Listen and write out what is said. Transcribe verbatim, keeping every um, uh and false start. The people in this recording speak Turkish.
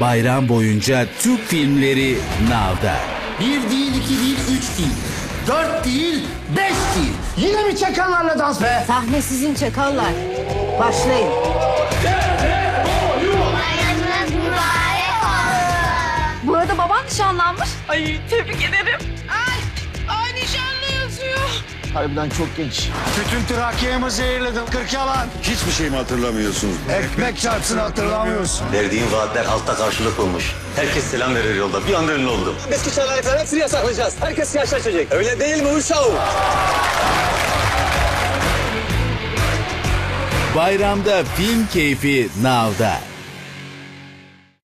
Bayram boyunca Türk filmleri Nav'da. Bir değil, iki değil, üç değil. Dört değil, beş değil. Yine mi Çakallarla Dans be? Sahne sizin çakallar. Başlayın. Bayramınız mübarek olsun. Bu arada baban nişanlanmış. Ay tebrik ederim. Ay, ay nişanlı yazıyor. Harbiden çok genç. Bütün Trakya'yı zehirledim. Kırk yalan. Hiçbir şey mi hatırlamıyorsunuz? Ekmek çarpsın hatırlamıyorsun. Verdiğin vaatler altta karşılık bulmuş. Herkes selam verir yolda. Bir anda ünlü oldum. Biz kuşağına kadar hepsini yasaklayacağız. Herkes yaşlaşacak. Öyle değil mi uşağım? Bayramda film keyfi Nav'da.